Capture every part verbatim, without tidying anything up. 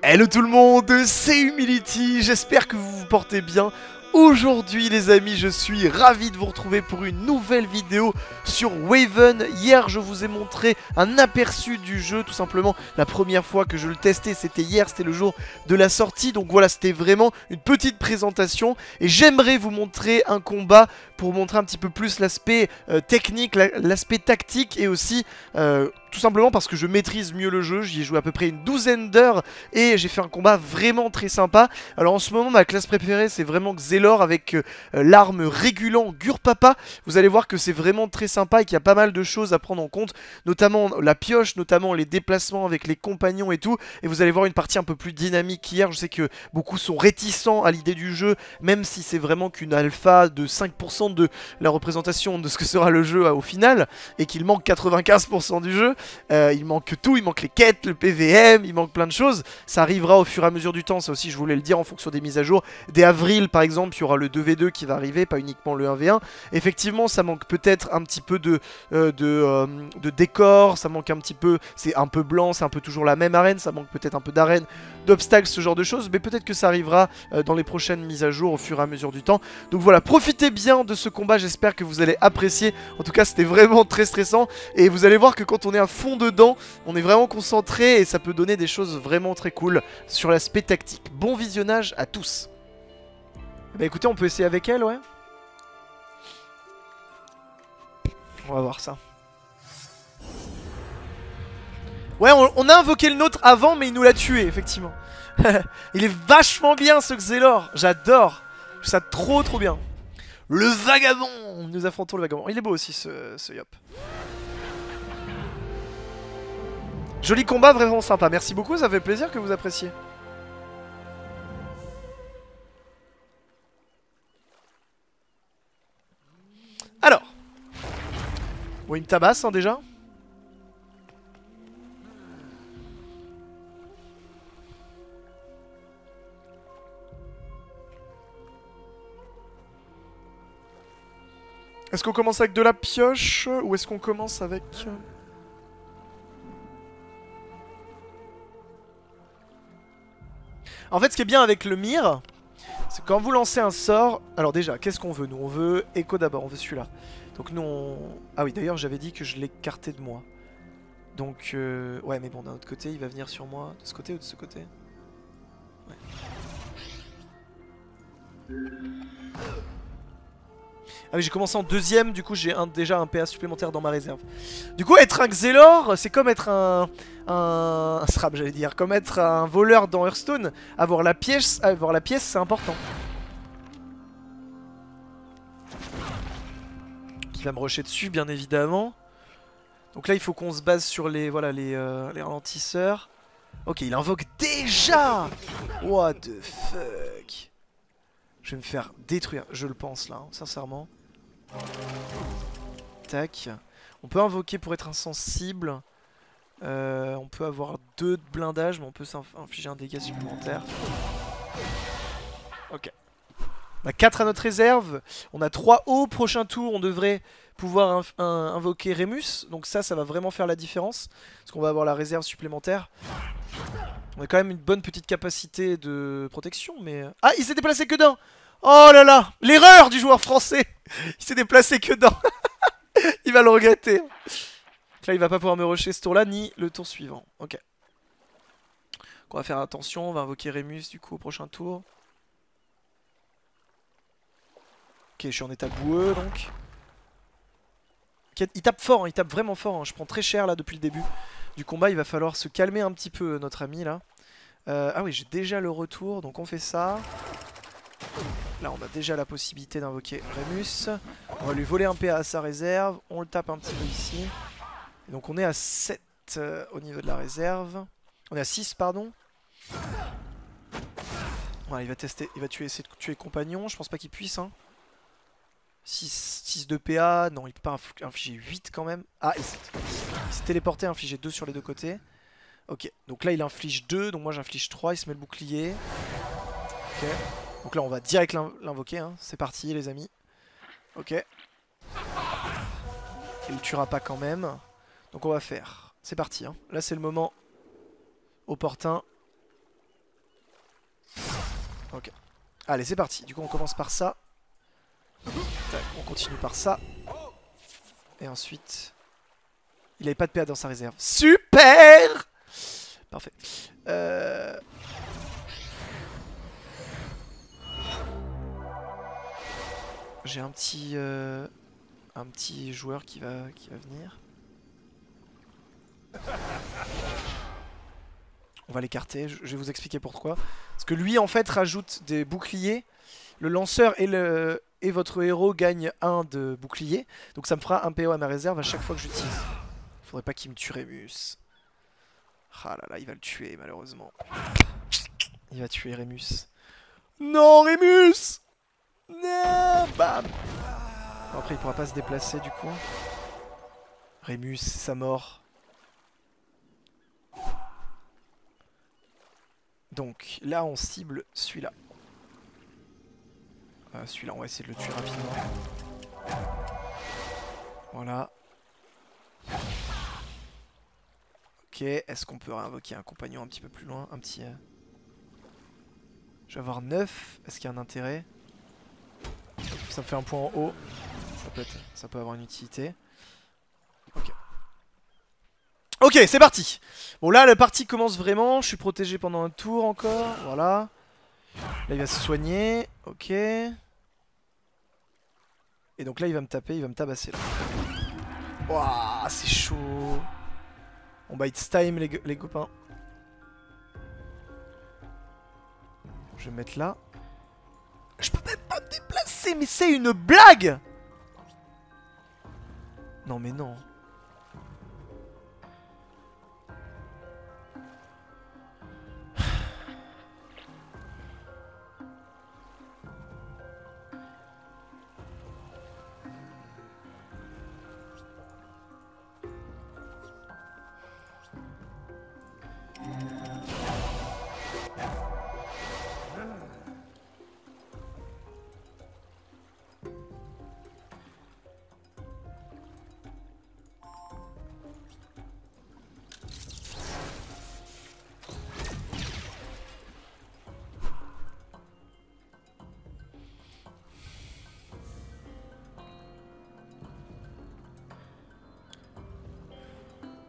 Hello tout le monde, c'est Humility, j'espère que vous vous portez bien. Aujourd'hui les amis, je suis ravi de vous retrouver pour une nouvelle vidéo sur Waven. Hier je vous ai montré un aperçu du jeu, tout simplement la première fois que je le testais c'était hier, c'était le jour de la sortie. Donc voilà, c'était vraiment une petite présentation et j'aimerais vous montrer un combat pour montrer un petit peu plus l'aspect euh, technique, l'aspect tactique et aussi... Euh, tout simplement parce que je maîtrise mieux le jeu, j'y ai joué à peu près une douzaine d'heures et j'ai fait un combat vraiment très sympa. Alors en ce moment ma classe préférée c'est vraiment Xelor avec euh, l'arme régulant Gurpapa. Vous allez voir que c'est vraiment très sympa et qu'il y a pas mal de choses à prendre en compte, notamment la pioche, notamment les déplacements avec les compagnons et tout. Et vous allez voir une partie un peu plus dynamique qu'hier. Je sais que beaucoup sont réticents à l'idée du jeu, même si c'est vraiment qu'une alpha de cinq pour cent de la représentation de ce que sera le jeu au final et qu'il manque quatre-vingt-quinze pour cent du jeu. Euh, il manque tout, il manque les quêtes, le P V M, il manque plein de choses. Ça arrivera au fur et à mesure du temps, ça aussi je voulais le dire, en fonction des mises à jour. Dès avril par exemple, il y aura le deux v deux qui va arriver, pas uniquement le un v un. Effectivement ça manque peut-être un petit peu de, euh, de, euh, de décor, ça manque un petit peu, c'est un peu blanc, c'est un peu toujours la même arène, ça manque peut-être un peu d'arène, d'obstacles, ce genre de choses. Mais peut-être que ça arrivera euh, dans les prochaines mises à jour au fur et à mesure du temps. Donc voilà, profitez bien de ce combat, j'espère que vous allez apprécier. En tout cas c'était vraiment très stressant et vous allez voir que quand on est à fond dedans, on est vraiment concentré et ça peut donner des choses vraiment très cool sur l'aspect tactique. Bon visionnage à tous. Bah écoutez, on peut essayer avec elle, ouais. On va voir ça. Ouais, on, on a invoqué le nôtre avant, mais il nous l'a tué, effectivement. Il est vachement bien ce Xelor, j'adore. Je trouve ça trop trop bien. Le vagabond, nous affrontons le vagabond. Il est beau aussi ce, ce Yop. Joli combat, vraiment sympa, merci beaucoup, ça fait plaisir que vous appréciez. Alors. Bon, il me tabasse hein, déjà. Est-ce qu'on commence avec de la pioche ou est-ce qu'on commence avec... En fait ce qui est bien avec le mire, c'est quand vous lancez un sort. Alors déjà, qu'est-ce qu'on veut? Nous on veut écho d'abord, on veut celui-là. Donc nous on... Ah oui d'ailleurs j'avais dit que je l'écartais de moi. Donc euh... ouais mais bon, d'un autre côté il va venir sur moi. De ce côté ou de ce côté? Ouais. Ah oui, j'ai commencé en deuxième, du coup j'ai un, déjà un P A supplémentaire dans ma réserve. Du coup être un Xelor, c'est comme être un, un, un Srab j'allais dire, comme être un voleur dans Hearthstone. Avoir la pièce, avoir la pièce c'est important. Qui va me rusher dessus bien évidemment. Donc là il faut qu'on se base sur les, voilà, les, euh, les ralentisseurs. Ok, il invoque déjà. What the fuck. Je vais me faire détruire, je le pense là, hein, sincèrement. Tac. On peut invoquer pour être insensible. Euh, on peut avoir deux de blindage, mais on peut s'infliger un dégât supplémentaire. Ok. On a quatre à notre réserve. On a trois hauts. Prochain tour, on devrait pouvoir invoquer Rémus. Donc ça, ça va vraiment faire la différence. Parce qu'on va avoir la réserve supplémentaire. On a quand même une bonne petite capacité de protection, mais... Ah, il s'est déplacé que d'un. Oh là là, l'erreur du joueur français. Il s'est déplacé que d'un. Il va le regretter. Donc là, il va pas pouvoir me rusher ce tour-là, ni le tour suivant. Ok. Donc on va faire attention, on va invoquer Rémus, du coup, au prochain tour. Ok, je suis en état boueux, donc. Okay, il tape fort, hein, il tape vraiment fort. Hein. Je prends très cher, là, depuis le début du combat. Il va falloir se calmer un petit peu, notre ami, là. Euh, ah oui, j'ai déjà le retour, donc on fait ça. Là, on a déjà la possibilité d'invoquer Rémus. On va lui voler un P A à sa réserve. On le tape un petit peu ici. Et donc, on est à sept euh, au niveau de la réserve. On est à six, pardon. Voilà, il va tester, il va tuer, essayer de tuer compagnon. Je pense pas qu'il puisse, hein. six, six de P A, non il peut pas infliger huit quand même. Ah, il s'est téléporté, infliger deux sur les deux côtés. Ok, donc là il inflige deux, donc moi j'inflige trois, il se met le bouclier. Ok, donc là on va direct l'invoquer, hein. C'est parti les amis. Ok. Il ne tuera pas quand même. Donc on va faire, c'est parti, hein. Là c'est le moment opportun. Ok. Allez, c'est parti. Du coup, on commence par ça. On continue par ça. Et ensuite... Il n'avait pas de P A dans sa réserve. Super! Parfait. Euh... J'ai un petit... Euh... Un petit joueur qui va, qui va venir. On va l'écarter, je vais vous expliquer pourquoi. Parce que lui en fait rajoute des boucliers. Le lanceur et, le, et votre héros gagnent un de bouclier. Donc ça me fera un P O à ma réserve à chaque fois que j'utilise. Faudrait pas qu'il me tue Rémus. Ah là là, il va le tuer malheureusement. Il va tuer Rémus. Non Rémus! Non! Bam! Après il pourra pas se déplacer du coup. Rémus, c'est sa mort. Donc là on cible celui-là. Euh, celui-là on va essayer de le tuer rapidement. Voilà. Ok, est-ce qu'on peut invoquer un compagnon un petit peu plus loin? Un petit... Euh... Je vais avoir neuf, est-ce qu'il y a un intérêt? Ça me fait un point en haut. Ça peut, être... Ça peut avoir une utilité. Ok. Ok, c'est parti. Bon là, la partie commence vraiment. Je suis protégé pendant un tour encore. Voilà. Là, il va se soigner. Ok. Et donc là, il va me taper, il va me tabasser. Waouh, c'est chaud. On bite time les, les copains. Je vais me mettre là. Je peux même pas me déplacer, mais c'est une blague. Non mais non.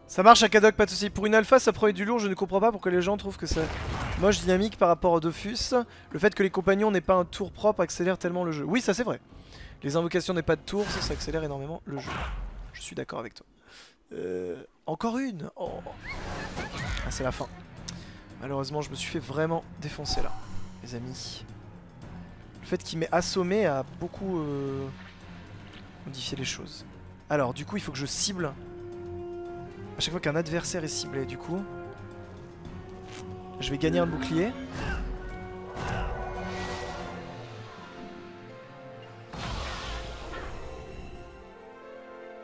Ça marche à Kadok, pas de soucis. Pour une alpha, ça prenait du lourd, je ne comprends pas pourquoi les gens trouvent que c'est moche dynamique par rapport au Dofus. Le fait que les compagnons n'aient pas un tour propre accélère tellement le jeu. Oui, ça c'est vrai. Les invocations n'aient pas de tour, ça, ça accélère énormément le jeu. Je suis d'accord avec toi. Euh, encore une oh. Ah, c'est la fin. Malheureusement, je me suis fait vraiment défoncer là, les amis. Le fait qu'il m'ait assommé a beaucoup euh, modifié les choses. Alors, du coup, il faut que je cible... A chaque fois qu'un adversaire est ciblé, du coup, je vais gagner un bouclier.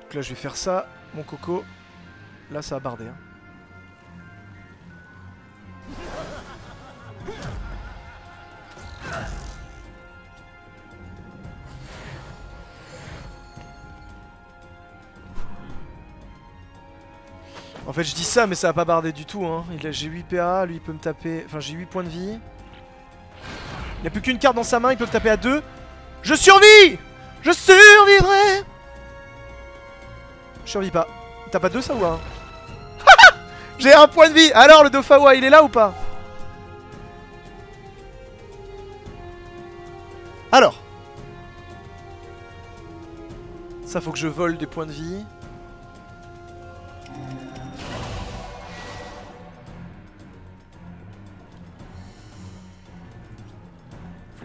Donc là, je vais faire ça, mon coco. Là, ça a bardé. Hein. En fait je dis ça mais ça a pas bardé du tout hein. J'ai huit P A, lui il peut me taper. Enfin j'ai huit points de vie. Il n'y a plus qu'une carte dans sa main, il peut me taper à deux. Je survis! Je survivrai! Je survis pas. Il tape à deux ça ou à un? J'ai un point de vie! Alors le Dofawa il est là ou pas? Alors ça faut que je vole des points de vie.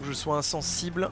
Je sois insensible.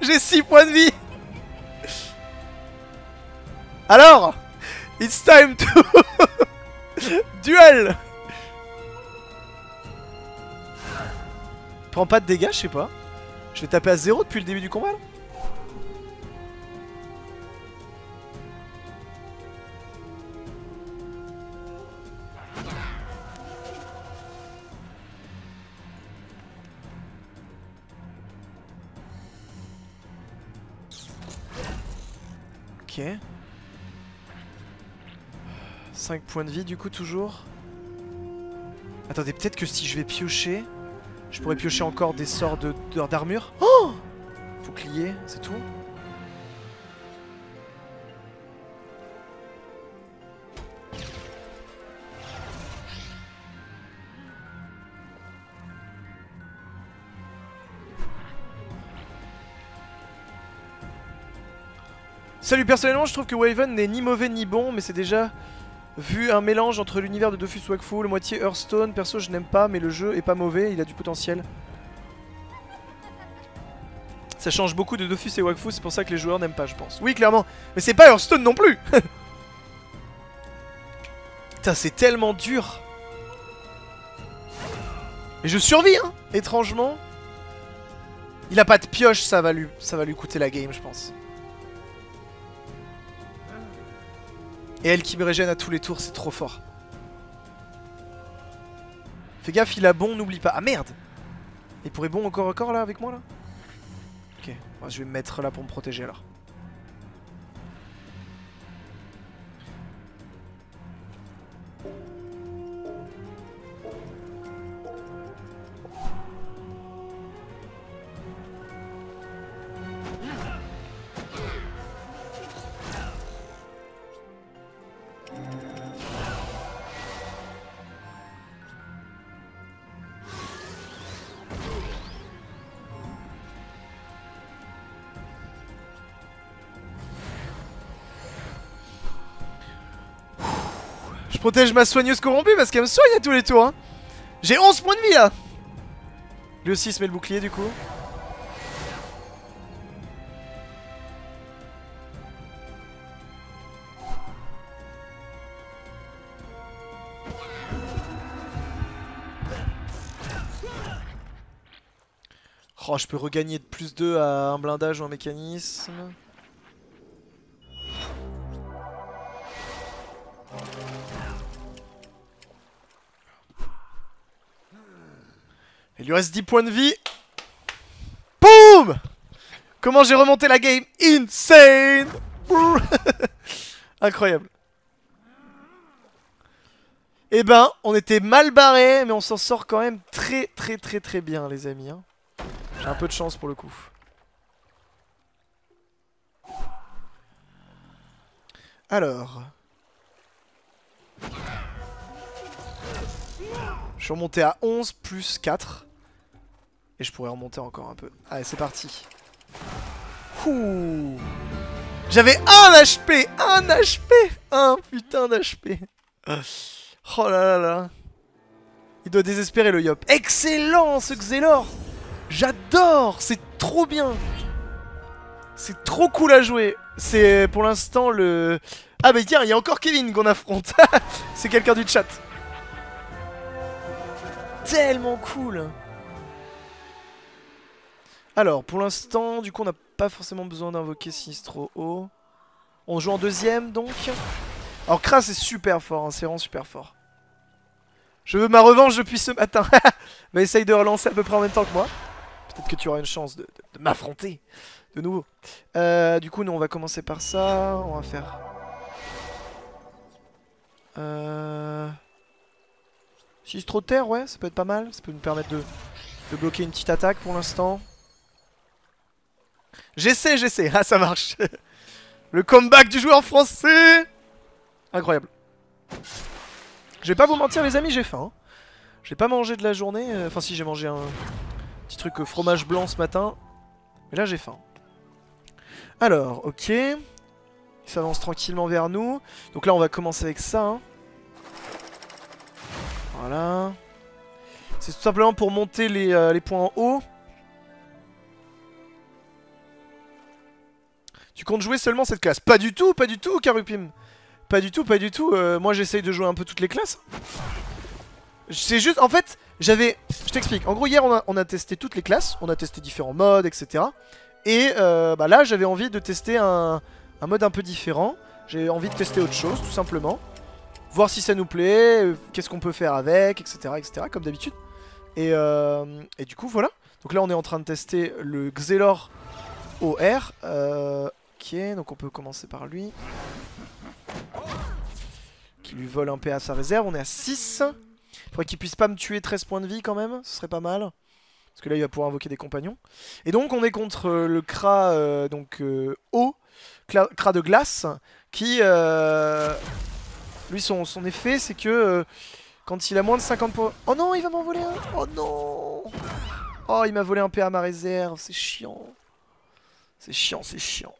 J'ai six points de vie. Alors, it's time to duel. Prends pas de dégâts, je sais pas. Je vais taper à zéro depuis le début du combat là. Ok. cinq points de vie du coup toujours. Attendez, peut-être que si je vais piocher, je pourrais piocher encore des sorts de d'armure. Oh, bouclier, c'est tout. Salut, personnellement je trouve que Waven n'est ni mauvais ni bon, mais c'est déjà vu un mélange entre l'univers de Dofus Wakfu, le moitié Hearthstone, perso je n'aime pas mais le jeu est pas mauvais, il a du potentiel. Ça change beaucoup de Dofus et Wakfu, c'est pour ça que les joueurs n'aiment pas je pense. Oui clairement, mais c'est pas Hearthstone non plus. Putain c'est tellement dur. Et je survis hein, étrangement. Il a pas de pioche, ça va lui, ça va lui coûter la game je pense. Et elle qui me régène à tous les tours, c'est trop fort. Fais gaffe, il a bon, n'oublie pas. Ah merde! Il pourrait bon encore encore là, avec moi là? Ok, moi je vais me mettre là pour me protéger alors. Je protège ma soigneuse corrompue parce qu'elle me soigne à tous les tours hein. J'ai onze points de vie là. Lui aussi il se met le bouclier du coup. Oh je peux regagner de plus deux à un blindage ou un mécanisme. Il lui reste dix points de vie. Boum! Comment j'ai remonté la game? Insane! Incroyable. Eh ben, on était mal barré, mais on s'en sort quand même très très très très bien, les amis. Hein. J'ai un peu de chance pour le coup. Alors... je suis remonté à onze plus quatre. Et je pourrais remonter encore un peu. Allez, c'est parti. Ouh. J'avais un H P, un H P, un putain d'H P. Oh là là là. Il doit désespérer le Yop. Excellent ce Xelor. J'adore, c'est trop bien. C'est trop cool à jouer. C'est pour l'instant le... Ah bah tiens, il y a encore Kevin qu'on affronte. C'est quelqu'un du chat. Tellement cool. Alors, pour l'instant, du coup, on n'a pas forcément besoin d'invoquer Sinistro haut. On joue en deuxième, donc. Alors, Kra, c'est super fort, hein, c'est vraiment super fort. Je veux ma revanche depuis ce matin. Bah, essaye de relancer à peu près en même temps que moi. Peut-être que tu auras une chance de, de, de m'affronter de nouveau. Euh, du coup, nous, on va commencer par ça. On va faire... Euh... Sinistro terre, ouais, ça peut être pas mal. Ça peut nous permettre de, de bloquer une petite attaque pour l'instant. J'essaie, j'essaie. Ah, ça marche. Le comeback du joueur français. Incroyable. Je vais pas vous mentir, les amis, j'ai faim. Hein. J'ai pas mangé de la journée. Enfin, si, j'ai mangé un petit truc fromage blanc ce matin. Mais là, j'ai faim. Alors, ok. Il s'avance tranquillement vers nous. Donc là, on va commencer avec ça. Hein. Voilà. C'est tout simplement pour monter les, euh, les points en haut. Tu comptes jouer seulement cette classe? Pas du tout, pas du tout, Karupim. Pas du tout, pas du tout. Euh, moi, j'essaye de jouer un peu toutes les classes. C'est juste, en fait, j'avais... Je t'explique. En gros, hier, on a, on a testé toutes les classes. On a testé différents modes, et cetera. Et euh, bah là, j'avais envie de tester un, un mode un peu différent. J'ai envie de tester autre chose, tout simplement. Voir si ça nous plaît, euh, qu'est-ce qu'on peut faire avec, et cetera, et cetera, comme d'habitude. Et, euh, et du coup, voilà. Donc là, on est en train de tester le Xelor O R. Euh, ok, donc on peut commencer par lui. Qui lui vole un P à sa réserve. On est à six. Faudrait qu'il puisse pas me tuer treize points de vie quand même. Ce serait pas mal. Parce que là, il va pouvoir invoquer des compagnons. Et donc, on est contre le Kra euh, donc euh, O. Kra de glace. Qui... Euh, lui, son, son effet, c'est que... Euh, quand il a moins de cinquante points... Oh non, il va m'en voler un. Oh non. Oh, il m'a volé un P à ma réserve. C'est chiant. C'est chiant, c'est chiant.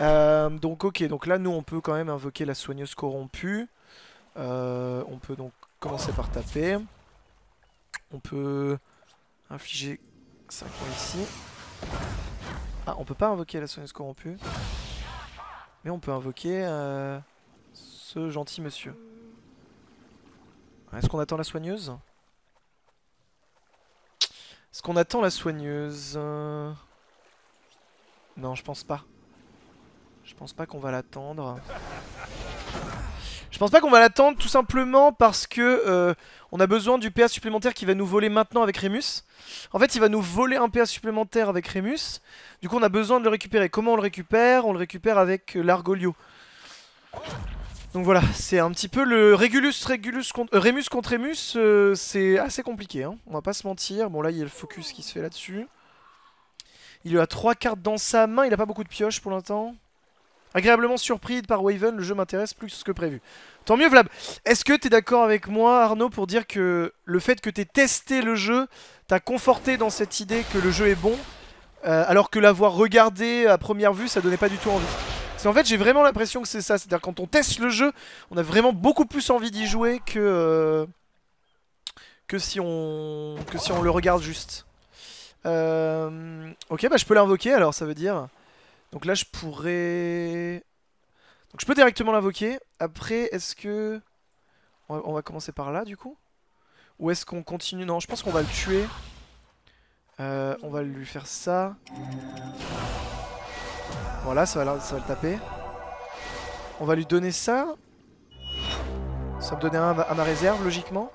Euh, donc ok, donc là nous on peut quand même invoquer la soigneuse corrompue. euh, On peut donc commencer par taper. On peut infliger cinq points ici. Ah, on peut pas invoquer la soigneuse corrompue. Mais on peut invoquer euh, ce gentil monsieur. Est-ce qu'on attend la soigneuse? Est-ce qu'on attend la soigneuse? euh... Non, je pense pas. Je pense pas qu'on va l'attendre. Je pense pas qu'on va l'attendre tout simplement parce que euh, on a besoin du P A supplémentaire qui va nous voler maintenant avec Rémus. En fait, il va nous voler un P A supplémentaire avec Rémus. Du coup, on a besoin de le récupérer. Comment on le récupère? On le récupère avec euh, l'Argolio. Donc voilà, c'est un petit peu le Régulus, Régulus contre, euh, Rémus contre Rémus. Euh, c'est assez compliqué, hein. On va pas se mentir. Bon, là, il y a le focus qui se fait là-dessus. Il a trois cartes dans sa main. Il a pas beaucoup de pioches pour l'instant. Agréablement surpris par Waven, le jeu m'intéresse plus que prévu. Tant mieux Vlab. Est-ce que t'es d'accord avec moi Arnaud pour dire que le fait que t'aies testé le jeu t'a conforté dans cette idée que le jeu est bon, euh, alors que l'avoir regardé à première vue ça donnait pas du tout envie? Parce qu'en fait j'ai vraiment l'impression que c'est ça, c'est-à-dire quand on teste le jeu, on a vraiment beaucoup plus envie d'y jouer que, euh, que, si on... que si on le regarde juste. Euh... Ok, bah je peux l'invoquer alors, ça veut dire... Donc là je pourrais... Donc je peux directement l'invoquer. Après est-ce que... On va, on va commencer par là du coup. Ou est-ce qu'on continue? Non, je pense qu'on va le tuer. euh, On va lui faire ça. Voilà, ça va, ça va le taper. On va lui donner ça. Ça me donnait un à ma réserve logiquement.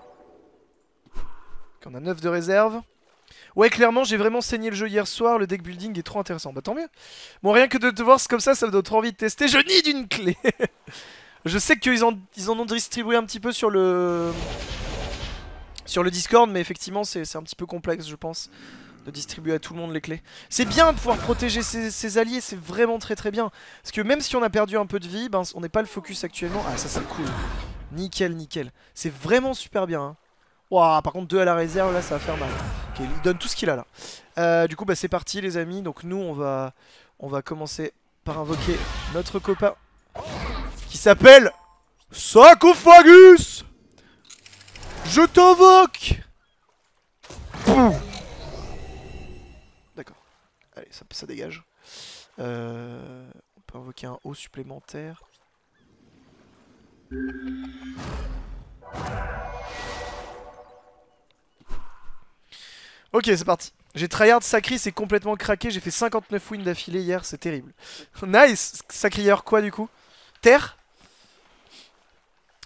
Donc on a neuf de réserve. Ouais, clairement, j'ai vraiment saigné le jeu hier soir, le deck building est trop intéressant. Bah tant mieux. Bon, rien que de te voir comme ça, ça me donne trop envie de tester. Je nie d'une clé. Je sais qu'ils en, ils en ont distribué un petit peu sur le sur le Discord, mais effectivement, c'est un petit peu complexe, je pense, de distribuer à tout le monde les clés. C'est bien de pouvoir protéger ses, ses alliés, c'est vraiment très très bien. Parce que même si on a perdu un peu de vie, ben, on n'est pas le focus actuellement. Ah, ça c'est cool. Nickel, nickel. C'est vraiment super bien, hein. Waouh, par contre deux à la réserve, là ça va faire mal. Ok, il donne tout ce qu'il a là. euh, Du coup bah c'est parti les amis. Donc nous on va on va commencer par invoquer notre copain qui s'appelle Sarcophagus. Je t'invoque. D'accord. Allez, ça, ça dégage. euh, On peut invoquer un haut supplémentaire. Ok, c'est parti. J'ai tryhard Sacri, c'est complètement craqué. J'ai fait cinquante-neuf wins d'affilée hier, c'est terrible. Nice. Sacri, quoi du coup? Terre?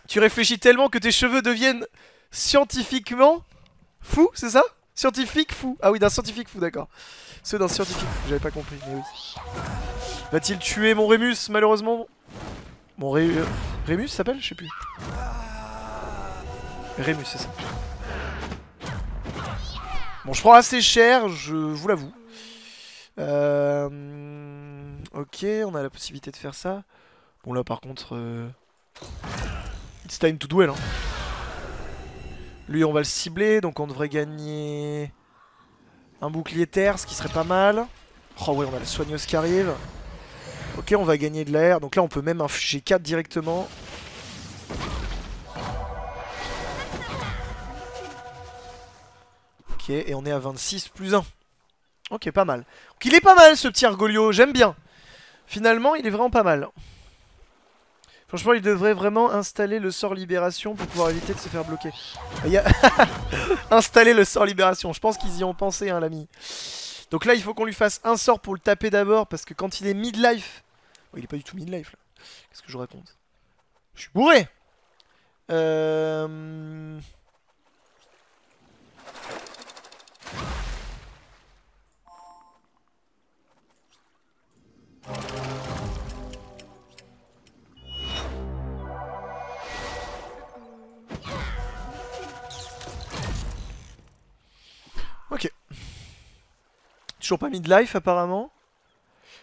Tu réfléchis tellement que tes cheveux deviennent scientifiquement fous, c'est ça? Scientifique fou. Ah oui, d'un scientifique fou, d'accord. Ceux d'un scientifique fou, j'avais pas compris, mais oui. Va-t-il tuer mon Rémus, malheureusement? Mon Ré... Rémus s'appelle? Je sais plus. Rémus, c'est ça. Bon, je prends assez cher, je vous l'avoue. Euh... Ok, on a la possibilité de faire ça. Bon là par contre... Euh... It's time to duel, hein. Lui on va le cibler, donc on devrait gagner... Un bouclier terre, ce qui serait pas mal. Oh ouais, on a la soigneuse qui arrive. Ok, on va gagner de l'air, donc là on peut même infliger quatre directement. Ok, et on est à vingt-six plus un. Ok, pas mal. Donc il est pas mal ce petit Argolio, j'aime bien. Finalement, il est vraiment pas mal. Franchement, il devrait vraiment installer le sort libération pour pouvoir éviter de se faire bloquer. Il y a... installer le sort libération, je pense qu'ils y ont pensé, hein, l'ami. Donc là, il faut qu'on lui fasse un sort pour le taper d'abord, parce que quand il est mid-life... Oh, il est pas du tout mid-life, là. Qu'est-ce que je raconte? Je suis bourré. Euh... Ok. Toujours pas mid-life apparemment.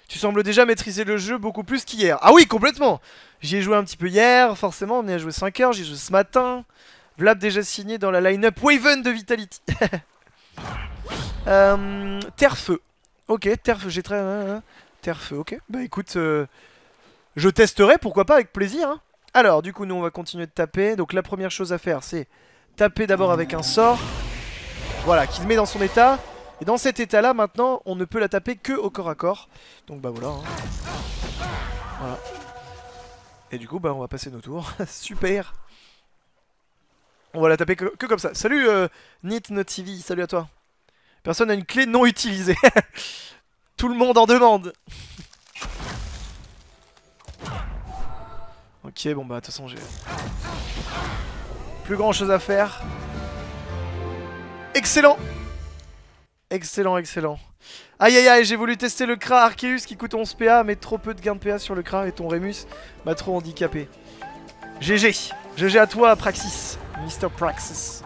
Tu sembles déjà maîtriser le jeu beaucoup plus qu'hier. Ah oui, complètement. J'y ai joué un petit peu hier, forcément, on y a joué cinq heures, j'y ai joué ce matin. Vlab déjà signé dans la line-up Waven de Vitality. euh, Terre-feu. Ok, terre-feu, j'ai très... Terre-feu, ok. Bah écoute, euh, je testerai, pourquoi pas, avec plaisir. Hein. Alors, du coup, nous, on va continuer de taper. Donc la première chose à faire, c'est taper d'abord avec un sort. Voilà, qui le met dans son état. Et dans cet état là maintenant on ne peut la taper que au corps à corps. Donc bah voilà, hein. Voilà. Et du coup bah on va passer nos tours. Super. On va la taper que, que comme ça. Salut euh, Nitno T V, salut à toi. Personne n'a une clé non utilisée. Tout le monde en demande. Ok, bon bah de toute façon j'ai plus grand chose à faire. Excellent. Excellent, excellent. Aïe aïe aïe, j'ai voulu tester le Kra Arceus qui coûte onze P A, mais trop peu de gain de P A sur le Kra et ton Rémus m'a trop handicapé. G G. G G à toi, Praxis. Mister Praxis.